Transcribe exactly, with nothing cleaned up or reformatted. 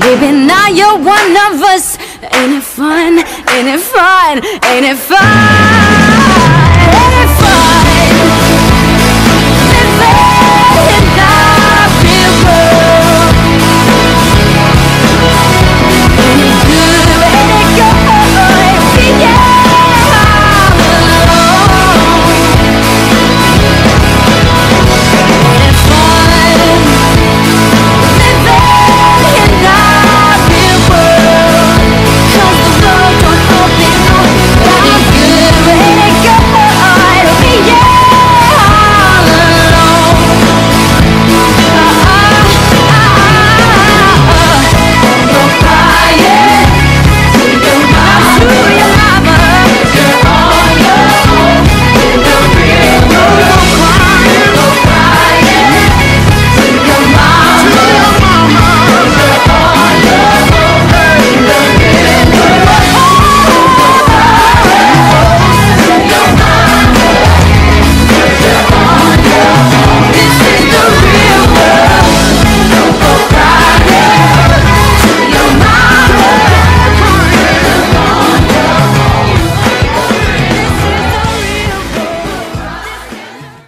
Baby, now you're one of us. Ain't it fun? Ain't it fun? Ain't it fun?